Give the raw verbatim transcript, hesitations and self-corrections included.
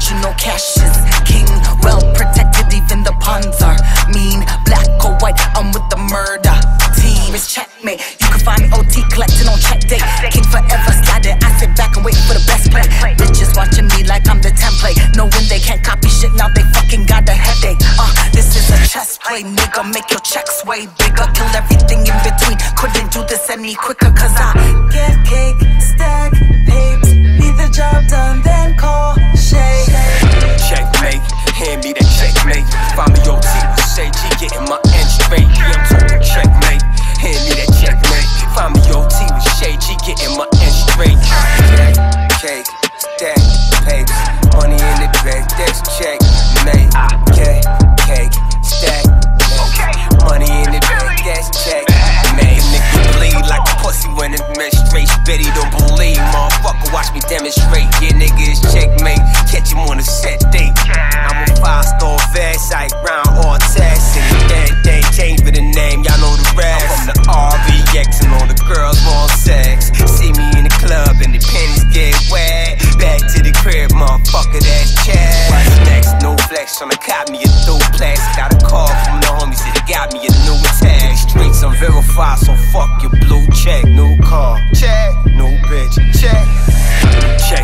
but you know cash is king. Well protected, even the pawns are mean. Black or white, I'm with the murder team. It's checkmate, you can find me O T collecting on check day. King forever sliding, I sit back and wait for the best play. Bitches watching me like I'm the template, knowing they can't copy shit, now they fucking got a headache. Uh, this is a chess play, nigga, make your checks way bigger. Kill everything in between, couldn't do this any quicker. Cause I get cake, stack, paper, need the job done, then call Shae. Checkmate, hand me that checkmate. Find me O T with Shae G, getting my end straight. Yeah, I'm talking checkmate, hand me that checkmate. Find me O T with Shae G, getting my end straight. Cake, stack, paper, money in the bank, that's checkmate. Get cake, stack, paper, money in the bank, that's checkmate. Nigga bleed like a pussy when it menstruates. Betty don't believe, motherfucker, watch me demonstrate. Yeah, nigga, it's checkmate. Catch him on a set date. I'm a five-star vest, I round all tests. And the dead thing changed for the name, y'all know the rest. I'm from the R V X and all the girls want sex. See me in the club and the panties get wet. Back to the crib, motherfucker, that's Chad. What's next? No flex, tryna cop me a duplex. Got a call from the homies, said they got me a new tag. Streets, I'm verified, so fuck your blue check. New car, check, new bitch, check, check.